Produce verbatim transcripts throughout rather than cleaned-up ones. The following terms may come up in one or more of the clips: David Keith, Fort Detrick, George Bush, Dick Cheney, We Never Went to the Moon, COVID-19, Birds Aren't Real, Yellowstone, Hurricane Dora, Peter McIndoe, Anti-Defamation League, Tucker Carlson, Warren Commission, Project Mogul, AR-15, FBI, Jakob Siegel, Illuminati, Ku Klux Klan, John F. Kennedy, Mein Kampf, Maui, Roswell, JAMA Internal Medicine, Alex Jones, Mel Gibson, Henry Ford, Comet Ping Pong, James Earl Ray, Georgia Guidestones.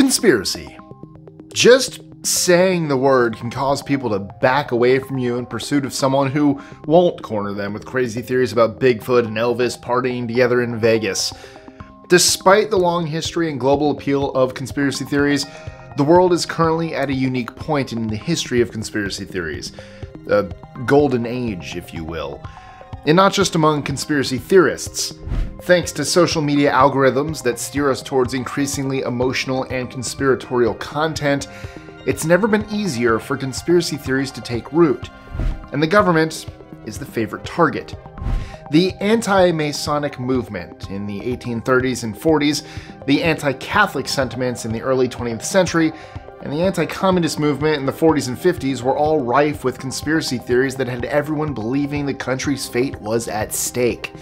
Conspiracy. Just saying the word can cause people to back away from you in pursuit of someone who won't corner them with crazy theories about Bigfoot and Elvis partying together in Vegas. Despite the long history and global appeal of conspiracy theories, the world is currently at a unique point in the history of conspiracy theories. A golden age, if you will. And not just among conspiracy theorists. Thanks to social media algorithms that steer us towards increasingly emotional and conspiratorial content, it's never been easier for conspiracy theories to take root, and the government is the favorite target. The anti-Masonic movement in the eighteen thirties and forties, the anti-Catholic sentiments in the early twentieth century, and the anti-communist movement in the forties and fifties were all rife with conspiracy theories that had everyone believing the country's fate was at stake.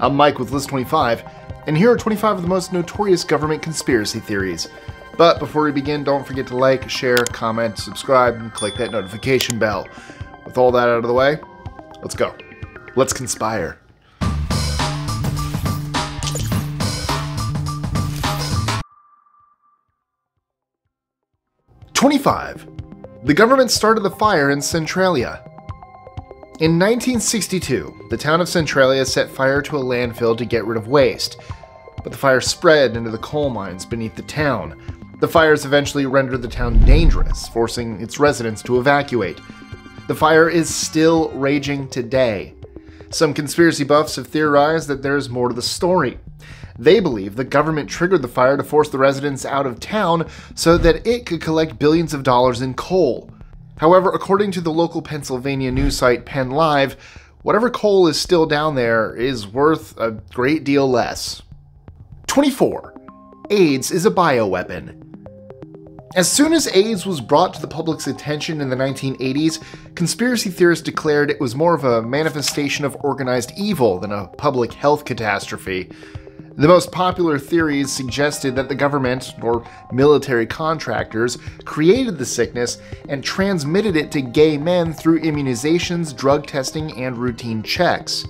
I'm Mike with List twenty-five, and here are twenty-five of the most notorious government conspiracy theories. But before we begin, don't forget to like, share, comment, subscribe, and click that notification bell. With all that out of the way, let's go. Let's conspire. twenty-five. The government started the fire in Centralia. In nineteen sixty-two, the town of Centralia set fire to a landfill to get rid of waste, but the fire spread into the coal mines beneath the town. The fires eventually rendered the town dangerous, forcing its residents to evacuate. The fire is still raging today. Some conspiracy buffs have theorized that there is more to the story. They believe the government triggered the fire to force the residents out of town so that it could collect billions of dollars in coal. However, according to the local Pennsylvania news site Penn Live, whatever coal is still down there is worth a great deal less. twenty-four. AIDS is a bioweapon. As soon as AIDS was brought to the public's attention in the nineteen eighties, conspiracy theorists declared it was more of a manifestation of organized evil than a public health catastrophe. The most popular theories suggested that the government, or military contractors, created the sickness and transmitted it to gay men through immunizations, drug testing, and routine checks.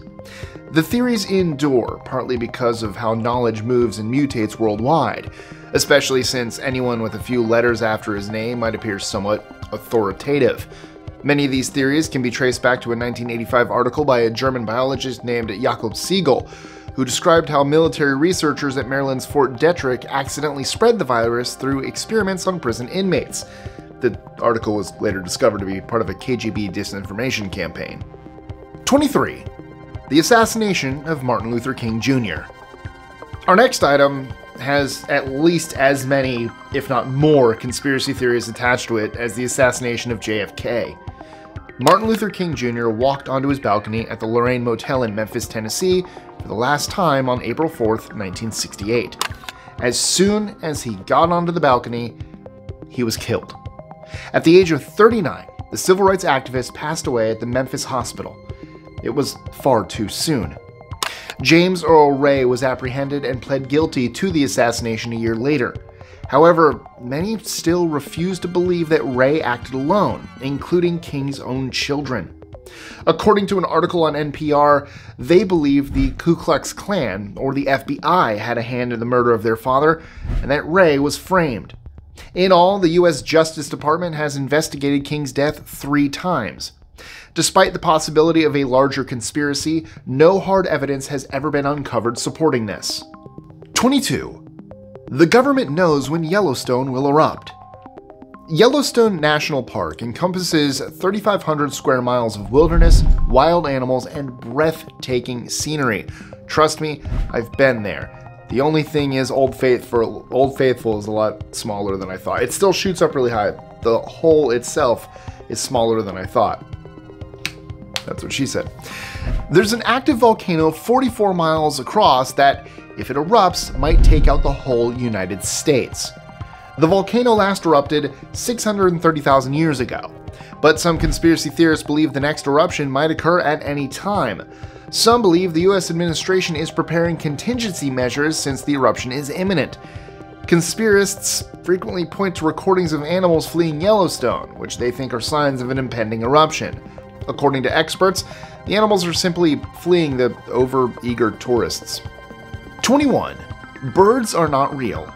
The theories endure, partly because of how knowledge moves and mutates worldwide, especially since anyone with a few letters after his name might appear somewhat authoritative. Many of these theories can be traced back to a nineteen eighty-five article by a German biologist named Jakob Siegel, who described how military researchers at Maryland's Fort Detrick accidentally spread the virus through experiments on prison inmates. The article was later discovered to be part of a K G B disinformation campaign. twenty-three. The assassination of Martin Luther King Junior Our next item has at least as many, if not more, conspiracy theories attached to it as the assassination of J F K. Martin Luther King Junior walked onto his balcony at the Lorraine Motel in Memphis, Tennessee for the last time on April fourth, nineteen sixty-eight. As soon as he got onto the balcony, he was killed. At the age of thirty-nine, the civil rights activist passed away at the Memphis hospital. It was far too soon. James Earl Ray was apprehended and pled guilty to the assassination a year later. However, many still refuse to believe that Ray acted alone, including King's own children. According to an article on N P R, they believe the Ku Klux Klan, or the F B I, had a hand in the murder of their father, and that Ray was framed. In all, the U S Justice Department has investigated King's death three times. Despite the possibility of a larger conspiracy, no hard evidence has ever been uncovered supporting this. twenty-two. The government knows when Yellowstone will erupt. Yellowstone National Park encompasses three thousand five hundred square miles of wilderness, wild animals, and breathtaking scenery. Trust me, I've been there. The only thing is Old Faithful, Old Faithful is a lot smaller than I thought. It still shoots up really high. The hole itself is smaller than I thought. That's what she said. There's an active volcano forty-four miles across that, if it erupts, might take out the whole United States. The volcano last erupted six hundred thirty thousand years ago, but some conspiracy theorists believe the next eruption might occur at any time. Some believe the U S administration is preparing contingency measures since the eruption is imminent. Conspiracists frequently point to recordings of animals fleeing Yellowstone, which they think are signs of an impending eruption. According to experts, the animals are simply fleeing the over-eager tourists. twenty-one. Birds are not real.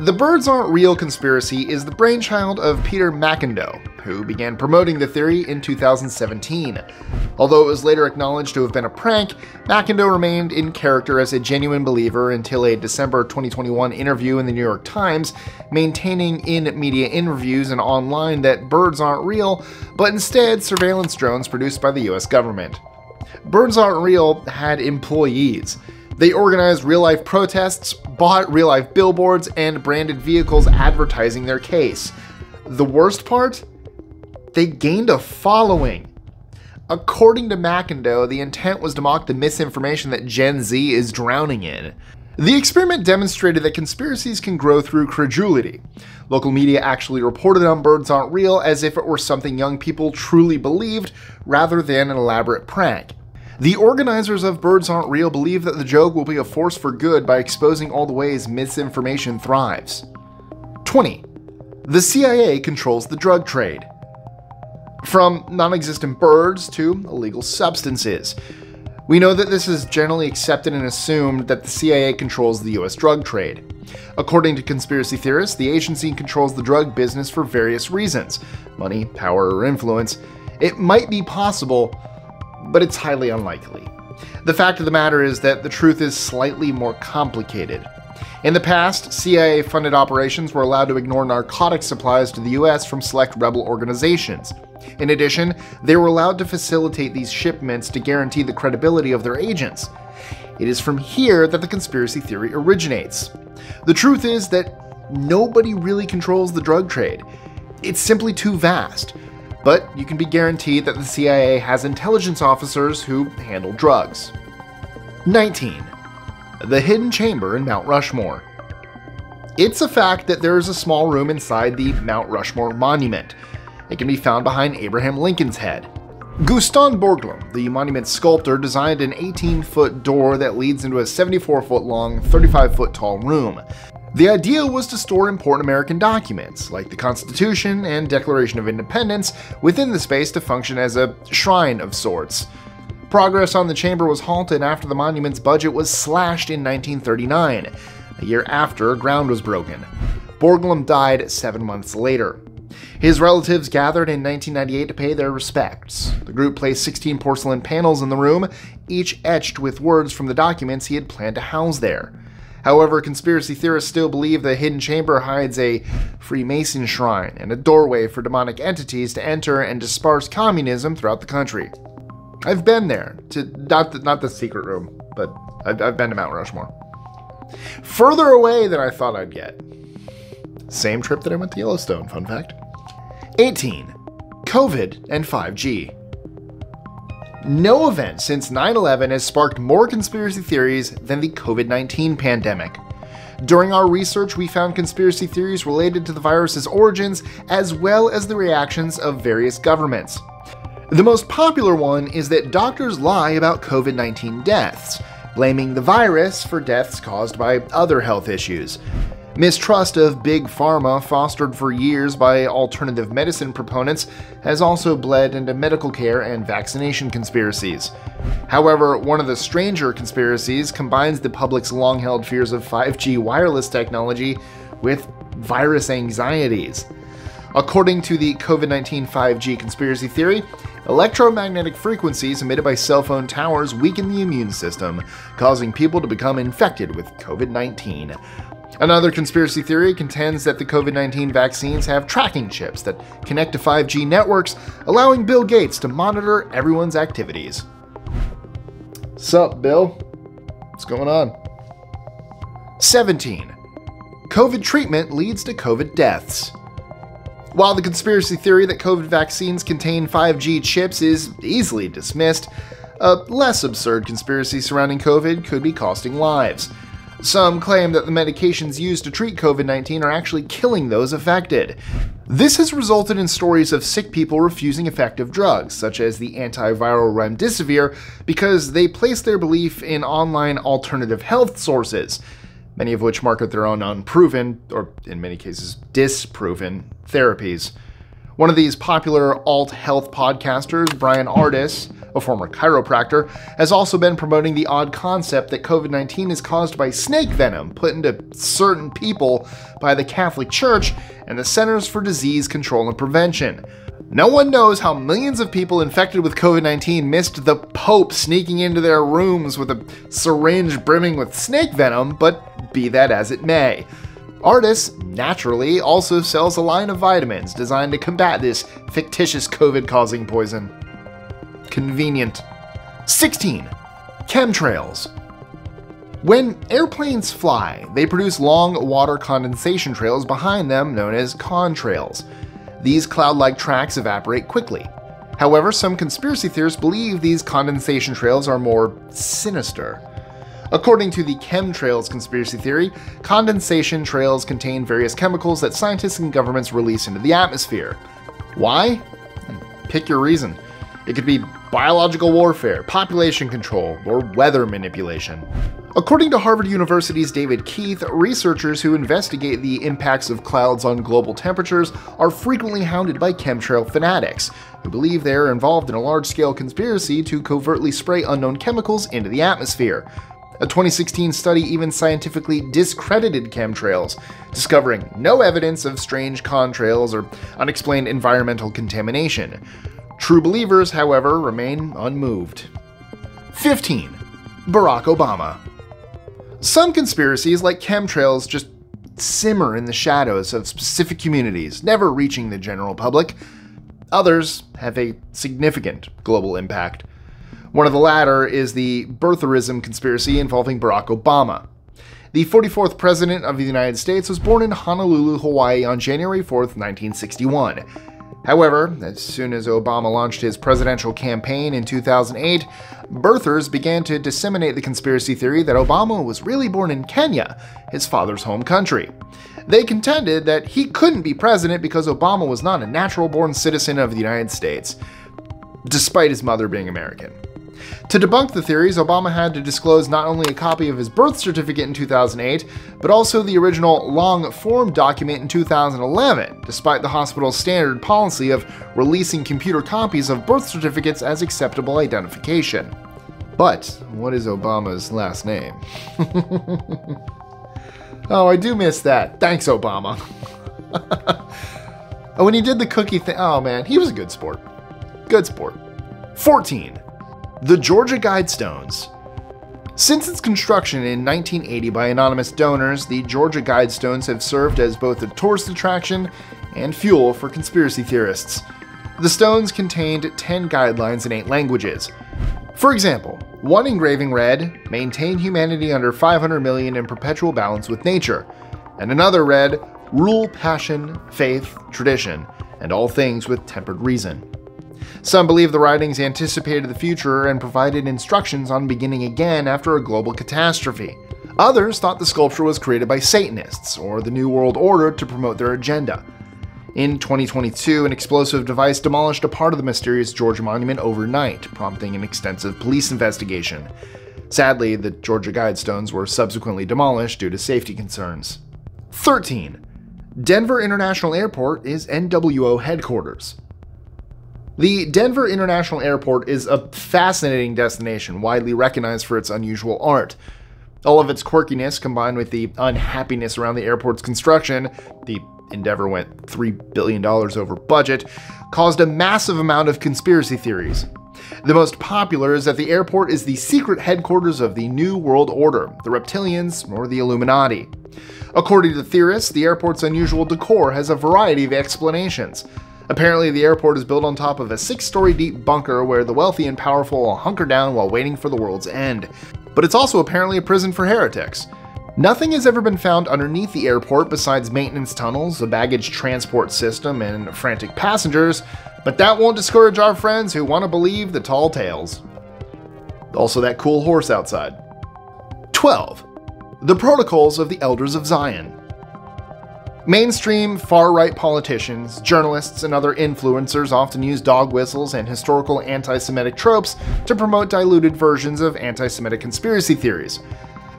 The Birds Aren't Real conspiracy is the brainchild of Peter McIndoe, who began promoting the theory in two thousand seventeen. Although it was later acknowledged to have been a prank, McIndoe remained in character as a genuine believer until a December twenty twenty-one interview in the New York Times, maintaining in media interviews and online that birds aren't real, but instead surveillance drones produced by the U S government. Birds Aren't Real had employees. They organized real-life protests, bought real-life billboards, and branded vehicles advertising their case. The worst part? They gained a following. According to McIndoe, the intent was to mock the misinformation that Gen Z is drowning in. The experiment demonstrated that conspiracies can grow through credulity. Local media actually reported on Birds Aren't Real as if it were something young people truly believed, rather than an elaborate prank. The organizers of Birds Aren't Real believe that the joke will be a force for good by exposing all the ways misinformation thrives. twenty. The C I A controls the drug trade. From non-existent birds to illegal substances. We know that this is generally accepted and assumed that the C I A controls the U S drug trade. According to conspiracy theorists, the agency controls the drug business for various reasons: money, power, or influence. It might be possible, but it's highly unlikely. The fact of the matter is that the truth is slightly more complicated. In the past, C I A-funded operations were allowed to ignore narcotic supplies to the U S from select rebel organizations. In addition, they were allowed to facilitate these shipments to guarantee the credibility of their agents. It is from here that the conspiracy theory originates. The truth is that nobody really controls the drug trade. It's simply too vast. But you can be guaranteed that the C I A has intelligence officers who handle drugs. nineteen. The Hidden Chamber in Mount Rushmore. It's a fact that there is a small room inside the Mount Rushmore monument. It can be found behind Abraham Lincoln's head. Gutzon Borglum, the monument's sculptor, designed an eighteen-foot door that leads into a seventy-four-foot-long, thirty-five-foot-tall room. The idea was to store important American documents, like the Constitution and Declaration of Independence, within the space to function as a shrine of sorts. Progress on the chamber was halted after the monument's budget was slashed in nineteen thirty-nine, a year after ground was broken. Borglum died seven months later. His relatives gathered in nineteen ninety-eight to pay their respects. The group placed sixteen porcelain panels in the room, each etched with words from the documents he had planned to house there. However, conspiracy theorists still believe the hidden chamber hides a Freemason shrine and a doorway for demonic entities to enter and disperse communism throughout the country. I've been there, to not the, not the secret room, but I've, I've been to Mount Rushmore. Further away than I thought I'd get. Same trip that I went to Yellowstone, fun fact. eighteen. COVID and five G. No event since nine eleven has sparked more conspiracy theories than the COVID nineteen pandemic. During our research, we found conspiracy theories related to the virus's origins as well as the reactions of various governments. The most popular one is that doctors lie about COVID nineteen deaths, blaming the virus for deaths caused by other health issues. Mistrust of big pharma, fostered for years by alternative medicine proponents, has also bled into medical care and vaccination conspiracies. However, one of the stranger conspiracies combines the public's long-held fears of five G wireless technology with virus anxieties. According to the COVID nineteen five G conspiracy theory, electromagnetic frequencies emitted by cell phone towers weaken the immune system, causing people to become infected with COVID nineteen. Another conspiracy theory contends that the COVID nineteen vaccines have tracking chips that connect to five G networks, allowing Bill Gates to monitor everyone's activities. Sup, Bill? What's going on? seventeen. COVID treatment leads to COVID deaths. While the conspiracy theory that COVID vaccines contain five G chips is easily dismissed, a less absurd conspiracy surrounding COVID could be costing lives. Some claim that the medications used to treat COVID nineteen are actually killing those affected. This has resulted in stories of sick people refusing effective drugs, such as the antiviral remdesivir, because they place their belief in online alternative health sources, many of which market their own unproven, or in many cases disproven, therapies. One of these popular alt-health podcasters, Brian Ardis, a former chiropractor, has also been promoting the odd concept that COVID nineteen is caused by snake venom put into certain people by the Catholic Church and the Centers for Disease Control and Prevention. No one knows how millions of people infected with COVID nineteen missed the Pope sneaking into their rooms with a syringe brimming with snake venom, but be that as it may. Ardis, naturally, also sells a line of vitamins designed to combat this fictitious COVID-causing poison. Convenient. sixteen. Chemtrails. When airplanes fly, they produce long water condensation trails behind them known as contrails. These cloud-like tracks evaporate quickly. However, some conspiracy theorists believe these condensation trails are more sinister. According to the chemtrails conspiracy theory, condensation trails contain various chemicals that scientists and governments release into the atmosphere. Why? Pick your reason. It could be biological warfare, population control, or weather manipulation. According to Harvard University's David Keith, researchers who investigate the impacts of clouds on global temperatures are frequently hounded by chemtrail fanatics, who believe they are involved in a large-scale conspiracy to covertly spray unknown chemicals into the atmosphere. A twenty sixteen study even scientifically discredited chemtrails, discovering no evidence of strange contrails or unexplained environmental contamination. True believers, however, remain unmoved. fifteen. Barack Obama. Some conspiracies, like chemtrails, just simmer in the shadows of specific communities, never reaching the general public. Others have a significant global impact. One of the latter is the birtherism conspiracy involving Barack Obama. The forty-fourth President of the United States was born in Honolulu, Hawaii on January fourth, nineteen sixty-one. However, as soon as Obama launched his presidential campaign in two thousand eight, birthers began to disseminate the conspiracy theory that Obama was really born in Kenya, his father's home country. They contended that he couldn't be president because Obama was not a natural-born citizen of the United States, despite his mother being American. To debunk the theories, Obama had to disclose not only a copy of his birth certificate in two thousand eight, but also the original long-form document in two thousand eleven, despite the hospital's standard policy of releasing computer copies of birth certificates as acceptable identification. But what is Obama's last name? Oh, I do miss that. Thanks, Obama. Oh, when he did the cookie thing, oh man, he was a good sport. Good sport. fourteen. The Georgia Guidestones. Since its construction in nineteen eighty by anonymous donors, the Georgia Guidestones have served as both a tourist attraction and fuel for conspiracy theorists. The stones contained ten guidelines in eight languages. For example, one engraving read, "Maintain humanity under five hundred million in perpetual balance with nature," and another read, "Rule passion, faith, tradition, and all things with tempered reason." Some believe the writings anticipated the future and provided instructions on beginning again after a global catastrophe. Others thought the sculpture was created by Satanists or the New World Order to promote their agenda. In twenty twenty-two, an explosive device demolished a part of the mysterious Georgia monument overnight, prompting an extensive police investigation. Sadly, the Georgia Guidestones were subsequently demolished due to safety concerns. thirteen. Denver International Airport is N W O headquarters. The Denver International Airport is a fascinating destination, widely recognized for its unusual art. All of its quirkiness, combined with the unhappiness around the airport's construction — the endeavor went three billion dollars over budget — caused a massive amount of conspiracy theories. The most popular is that the airport is the secret headquarters of the New World Order, the Reptilians, or the Illuminati. According to theorists, the airport's unusual decor has a variety of explanations. Apparently, the airport is built on top of a six-story deep bunker where the wealthy and powerful will hunker down while waiting for the world's end. But it's also apparently a prison for heretics. Nothing has ever been found underneath the airport besides maintenance tunnels, a baggage transport system, and frantic passengers, but that won't discourage our friends who want to believe the tall tales. Also that cool horse outside. twelve. The Protocols of the Elders of Zion. Mainstream far-right politicians, journalists, and other influencers often use dog whistles and historical anti-Semitic tropes to promote diluted versions of anti-Semitic conspiracy theories.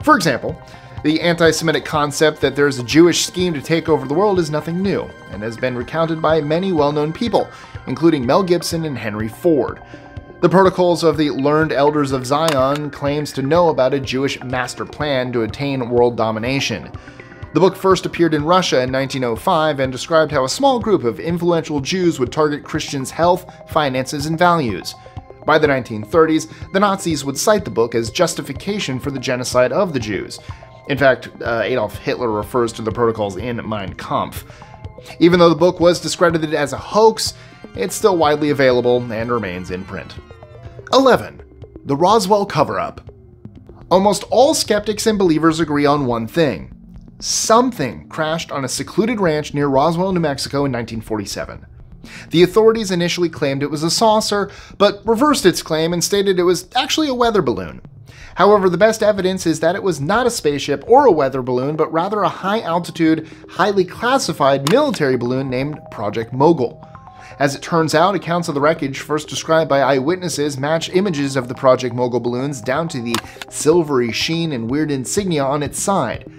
For example, The anti-Semitic concept that there is a Jewish scheme to take over the world is nothing new, and has been recounted by many well-known people, including Mel Gibson and Henry Ford. The Protocols of the Learned Elders of Zion claims to know about a Jewish master plan to attain world domination. The book first appeared in Russia in nineteen oh five and described how a small group of influential Jews would target Christians' health, finances, and values. By the nineteen thirties, the Nazis would cite the book as justification for the genocide of the Jews. In fact, uh, Adolf Hitler refers to the Protocols in Mein Kampf. Even though the book was discredited as a hoax, it's still widely available and remains in print. eleven. The Roswell Cover-Up. Almost all skeptics and believers agree on one thing. Something crashed on a secluded ranch near Roswell, New Mexico in nineteen forty-seven. The authorities initially claimed it was a saucer, but reversed its claim and stated it was actually a weather balloon. However, the best evidence is that it was not a spaceship or a weather balloon, but rather a high-altitude, highly classified military balloon named Project Mogul. As it turns out, accounts of the wreckage first described by eyewitnesses match images of the Project Mogul balloons down to the silvery sheen and weird insignia on its side.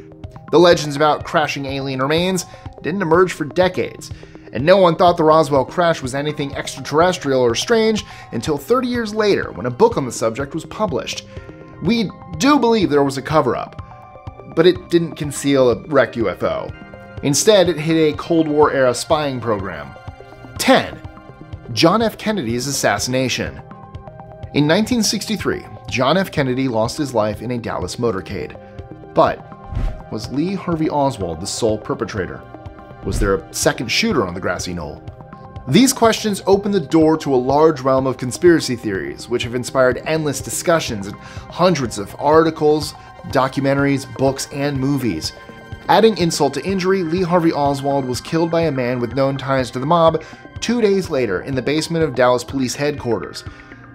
The legends about crashing alien remains didn't emerge for decades, and no one thought the Roswell crash was anything extraterrestrial or strange until thirty years later when a book on the subject was published. We do believe there was a cover-up, but it didn't conceal a wrecked U F O. Instead, it hid a Cold War-era spying program. ten. John F. Kennedy's assassination. In nineteen sixty-three, John F. Kennedy lost his life in a Dallas motorcade, but was Lee Harvey Oswald the sole perpetrator? Was there a second shooter on the grassy knoll? These questions open the door to a large realm of conspiracy theories, which have inspired endless discussions and hundreds of articles, documentaries, books, and movies. Adding insult to injury, Lee Harvey Oswald was killed by a man with known ties to the mob two days later in the basement of Dallas police headquarters.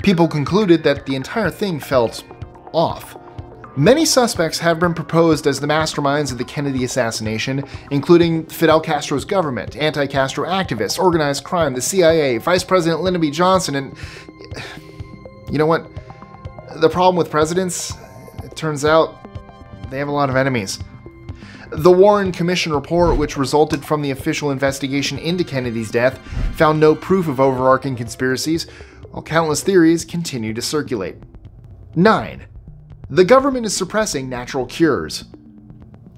People concluded that the entire thing felt off. Many suspects have been proposed as the masterminds of the Kennedy assassination, including Fidel Castro's government, anti-Castro activists, organized crime, the C I A, Vice President Lyndon B. Johnson, and... You know what? The problem with presidents? It turns out they have a lot of enemies. The Warren Commission report, which resulted from the official investigation into Kennedy's death, found no proof of overarching conspiracies, while countless theories continue to circulate. nine. The government is suppressing natural cures.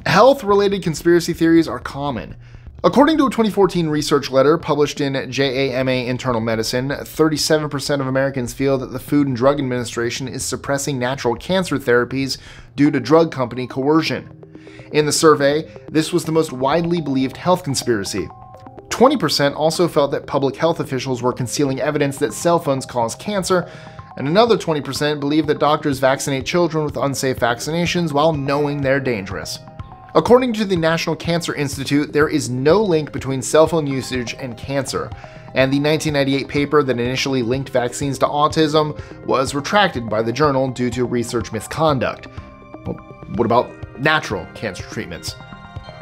Health-related conspiracy theories are common. According to a twenty fourteen research letter published in JAMA Internal Medicine, thirty-seven percent of Americans feel that the Food and Drug Administration is suppressing natural cancer therapies due to drug company coercion. In the survey, this was the most widely believed health conspiracy. twenty percent also felt that public health officials were concealing evidence that cell phones cause cancer, and another twenty percent believe that doctors vaccinate children with unsafe vaccinations while knowing they're dangerous. According to the National Cancer Institute, there is no link between cell phone usage and cancer, and the nineteen ninety-eight paper that initially linked vaccines to autism was retracted by the journal due to research misconduct. Well, what about natural cancer treatments?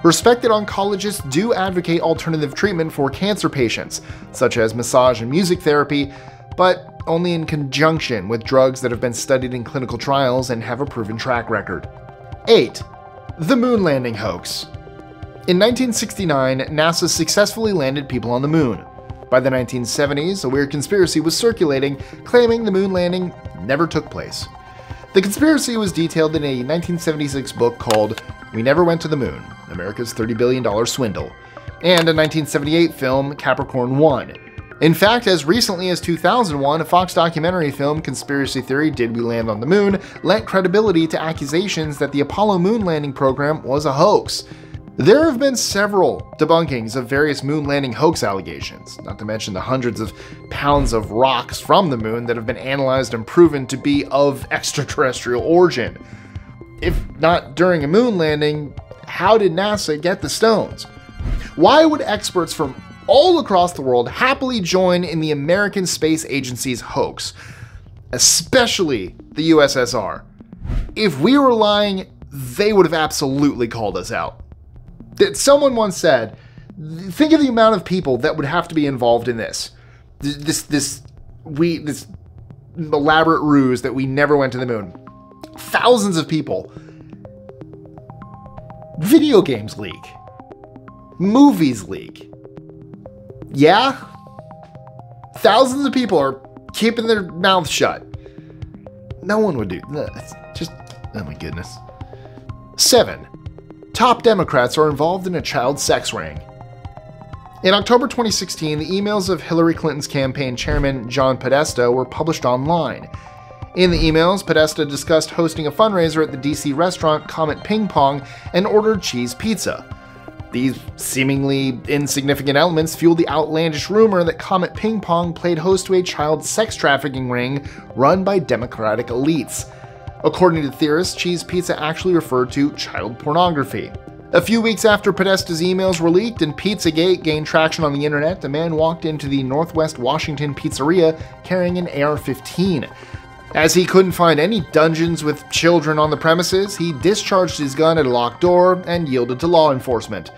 Respected oncologists do advocate alternative treatment for cancer patients, such as massage and music therapy, but only in conjunction with drugs that have been studied in clinical trials and have a proven track record. eight. The moon landing hoax. In nineteen sixty-nine, NASA successfully landed people on the moon. By the nineteen seventies, a weird conspiracy was circulating, claiming the moon landing never took place. The conspiracy was detailed in a nineteen seventy-six book called We Never Went to the Moon, America's thirty billion dollar Swindle, and a nineteen seventy-eight film, Capricorn One. In fact, as recently as two thousand one, a Fox documentary film, Conspiracy Theory, Did We Land on the Moon?, lent credibility to accusations that the Apollo moon landing program was a hoax. There have been several debunkings of various moon landing hoax allegations, not to mention the hundreds of pounds of rocks from the moon that have been analyzed and proven to be of extraterrestrial origin. If not during a moon landing, how did NASA get the stones? Why would experts from all across the world happily join in the American Space Agency's hoax, especially the U S S R? If we were lying, they would have absolutely called us out. That someone once said, think of the amount of people that would have to be involved in this. This, this, we, this elaborate ruse that we never went to the moon. Thousands of people. Video games leak. Movies leak. Yeah? Thousands of people are keeping their mouths shut. No one would do that. Just, oh my goodness. Seven. Top Democrats are involved in a child sex ring. In October twenty sixteen, the emails of Hillary Clinton's campaign chairman, John Podesta, were published online. In the emails, Podesta discussed hosting a fundraiser at the D C restaurant Comet Ping Pong and ordered cheese pizza. These seemingly insignificant elements fueled the outlandish rumor that Comet Ping Pong played host to a child sex trafficking ring run by Democratic elites. According to theorists, cheese pizza actually referred to child pornography. A few weeks after Podesta's emails were leaked and PizzaGate gained traction on the internet, a man walked into the Northwest Washington pizzeria carrying an A R fifteen. As he couldn't find any dungeons with children on the premises, he discharged his gun at a locked door and yielded to law enforcement.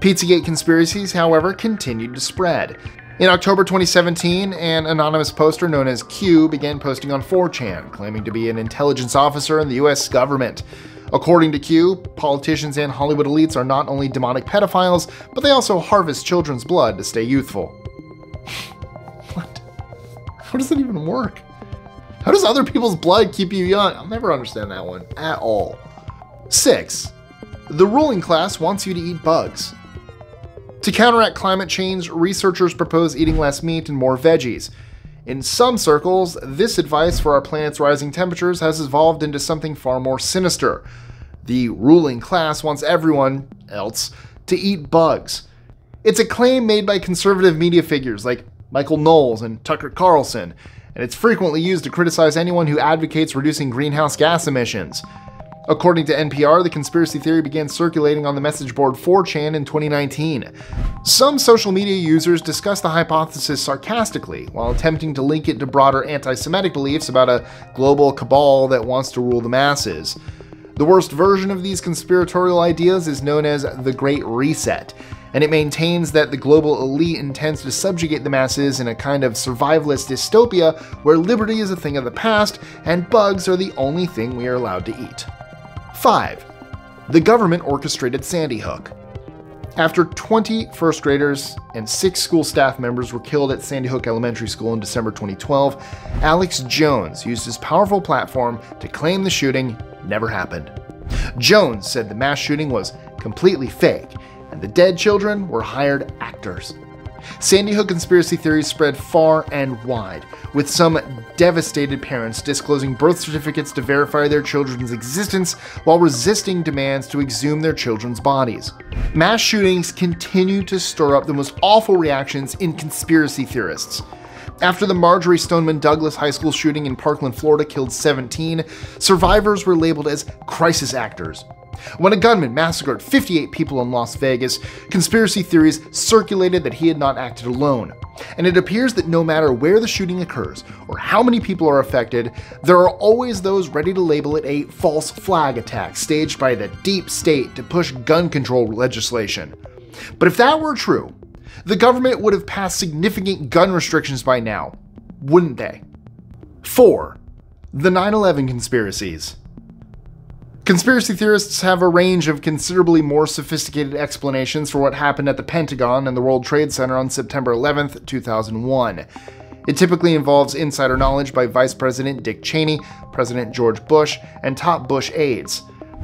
PizzaGate conspiracies, however, continued to spread. In October twenty seventeen, an anonymous poster known as Q began posting on four chan, claiming to be an intelligence officer in the U S government. According to Q, politicians and Hollywood elites are not only demonic pedophiles, but they also harvest children's blood to stay youthful. What? How does that even work? How does other people's blood keep you young? I'll never understand that one at all. Six. The ruling class wants you to eat bugs. To counteract climate change, researchers propose eating less meat and more veggies. In some circles, this advice for our planet's rising temperatures has evolved into something far more sinister. The ruling class wants everyone else to eat bugs. It's a claim made by conservative media figures like Michael Knowles and Tucker Carlson, and it's frequently used to criticize anyone who advocates reducing greenhouse gas emissions. According to N P R, the conspiracy theory began circulating on the message board four chan in twenty nineteen. Some social media users discussed the hypothesis sarcastically, while attempting to link it to broader anti-Semitic beliefs about a global cabal that wants to rule the masses. The worst version of these conspiratorial ideas is known as the Great Reset, and it maintains that the global elite intends to subjugate the masses in a kind of survivalist dystopia where liberty is a thing of the past and bugs are the only thing we are allowed to eat. Five. The government orchestrated Sandy Hook. After twenty first graders and six school staff members were killed at Sandy Hook Elementary School in December twenty twelve, Alex Jones used his powerful platform to claim the shooting never happened. Jones said the mass shooting was completely fake and the dead children were hired actors. Sandy Hook conspiracy theories spread far and wide, with some devastated parents disclosing birth certificates to verify their children's existence while resisting demands to exhume their children's bodies. Mass shootings continue to stir up the most awful reactions in conspiracy theorists. After the Marjorie Stoneman Douglas High School shooting in Parkland, Florida killed seventeen, survivors were labeled as crisis actors. When a gunman massacred fifty-eight people in Las Vegas, conspiracy theories circulated that he had not acted alone. And it appears that no matter where the shooting occurs or how many people are affected, there are always those ready to label it a false flag attack staged by the deep state to push gun control legislation. But if that were true, the government would have passed significant gun restrictions by now, wouldn't they? Four. The nine eleven conspiracies. Conspiracy theorists have a range of considerably more sophisticated explanations for what happened at the Pentagon and the World Trade Center on September eleventh, two thousand one. It typically involves insider knowledge by Vice President Dick Cheney, President George Bush, and top Bush aides.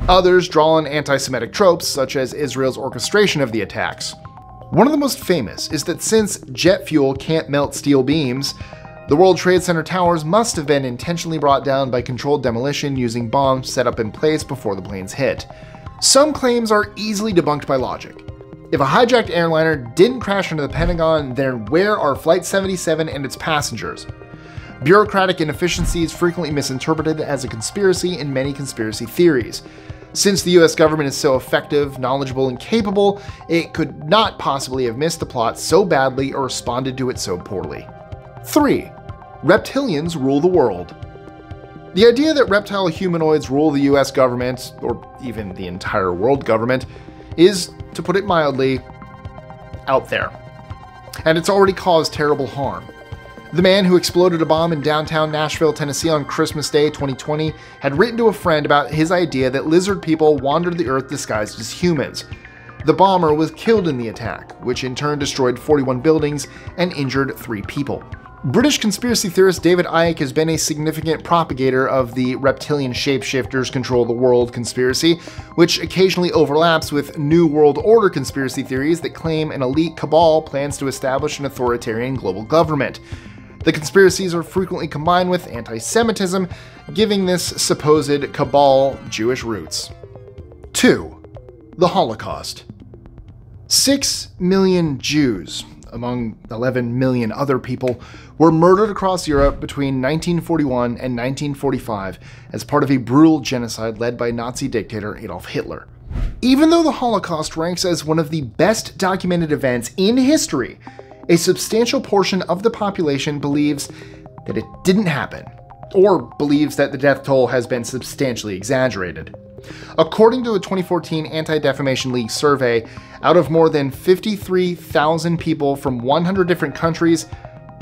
Others draw on anti-Semitic tropes, such as Israel's orchestration of the attacks. One of the most famous is that since jet fuel can't melt steel beams, the World Trade Center towers must have been intentionally brought down by controlled demolition using bombs set up in place before the planes hit. Some claims are easily debunked by logic. If a hijacked airliner didn't crash into the Pentagon, then where are Flight seventy-seven and its passengers? Bureaucratic inefficiency is frequently misinterpreted as a conspiracy in many conspiracy theories. Since the U S government is so effective, knowledgeable, and capable, it could not possibly have missed the plot so badly or responded to it so poorly. Three. Reptilians rule the world. The idea that reptile humanoids rule the U S government, or even the entire world government, is, to put it mildly, out there. And it's already caused terrible harm. The man who exploded a bomb in downtown Nashville, Tennessee on Christmas Day twenty twenty had written to a friend about his idea that lizard people wandered the earth disguised as humans. The bomber was killed in the attack, which in turn destroyed forty-one buildings and injured three people. British conspiracy theorist David Icke has been a significant propagator of the reptilian shapeshifters control the world conspiracy, which occasionally overlaps with New World Order conspiracy theories that claim an elite cabal plans to establish an authoritarian global government. The conspiracies are frequently combined with anti-Semitism, giving this supposed cabal Jewish roots. two. The Holocaust. Six million Jews, among eleven million other people, were murdered across Europe between nineteen forty-one and nineteen forty-five as part of a brutal genocide led by Nazi dictator Adolf Hitler. Even though the Holocaust ranks as one of the best documented events in history, a substantial portion of the population believes that it didn't happen, or believes that the death toll has been substantially exaggerated. According to a twenty fourteen Anti-Defamation League survey, out of more than fifty-three thousand people from one hundred different countries,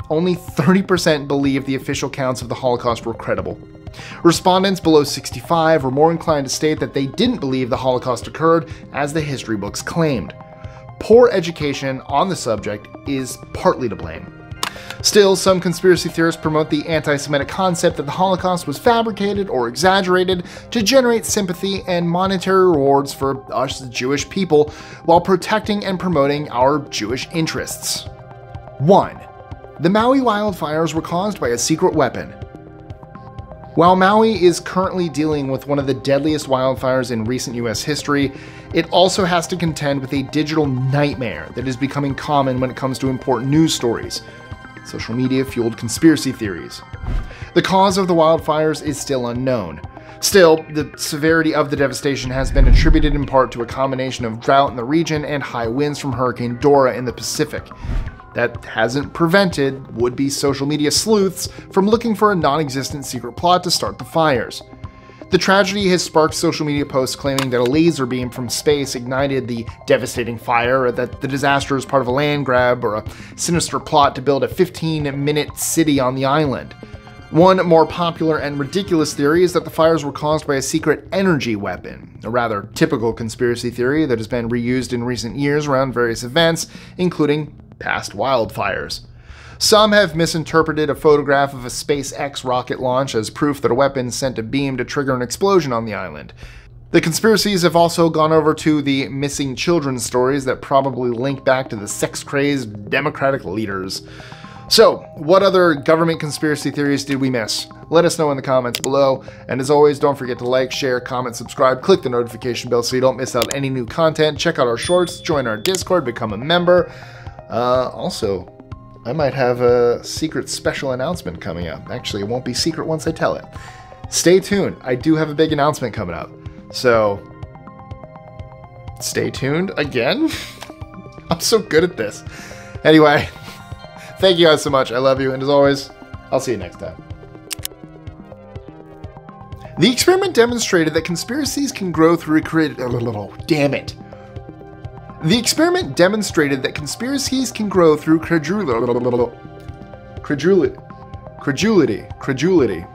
only thirty percent believe the official counts of the Holocaust were credible. Respondents below sixty-five were more inclined to state that they didn't believe the Holocaust occurred, as the history books claimed. Poor education on the subject is partly to blame. Still, some conspiracy theorists promote the anti-Semitic concept that the Holocaust was fabricated or exaggerated to generate sympathy and monetary rewards for us Jewish people while protecting and promoting our Jewish interests. one. The Maui wildfires were caused by a secret weapon. While Maui is currently dealing with one of the deadliest wildfires in recent U S history, it also has to contend with a digital nightmare that is becoming common when it comes to important news stories: social media-fueled conspiracy theories. The cause of the wildfires is still unknown. Still, the severity of the devastation has been attributed in part to a combination of drought in the region and high winds from Hurricane Dora in the Pacific. That hasn't prevented would-be social media sleuths from looking for a non-existent secret plot to start the fires. The tragedy has sparked social media posts claiming that a laser beam from space ignited the devastating fire, or that the disaster is part of a land grab, or a sinister plot to build a fifteen-minute city on the island. One more popular and ridiculous theory is that the fires were caused by a secret energy weapon, a rather typical conspiracy theory that has been reused in recent years around various events, including past wildfires. Some have misinterpreted a photograph of a SpaceX rocket launch as proof that a weapon sent a beam to trigger an explosion on the island. The conspiracies have also gone over to the missing children stories that probably link back to the sex-crazed Democratic leaders. So, what other government conspiracy theories did we miss? Let us know in the comments below, and as always, don't forget to like, share, comment, subscribe, click the notification bell so you don't miss out any new content, check out our shorts, join our Discord, become a member. Uh, also, I might have a secret special announcement coming up. Actually, it won't be secret once I tell it. Stay tuned. I do have a big announcement coming up. So, stay tuned again? I'm so good at this. Anyway, thank you guys so much. I love you. And as always, I'll see you next time. The experiment demonstrated that conspiracies can grow through creative... Oh, oh, oh, damn it. The experiment demonstrated that conspiracies can grow through credulity, credulity, credulity, credulity.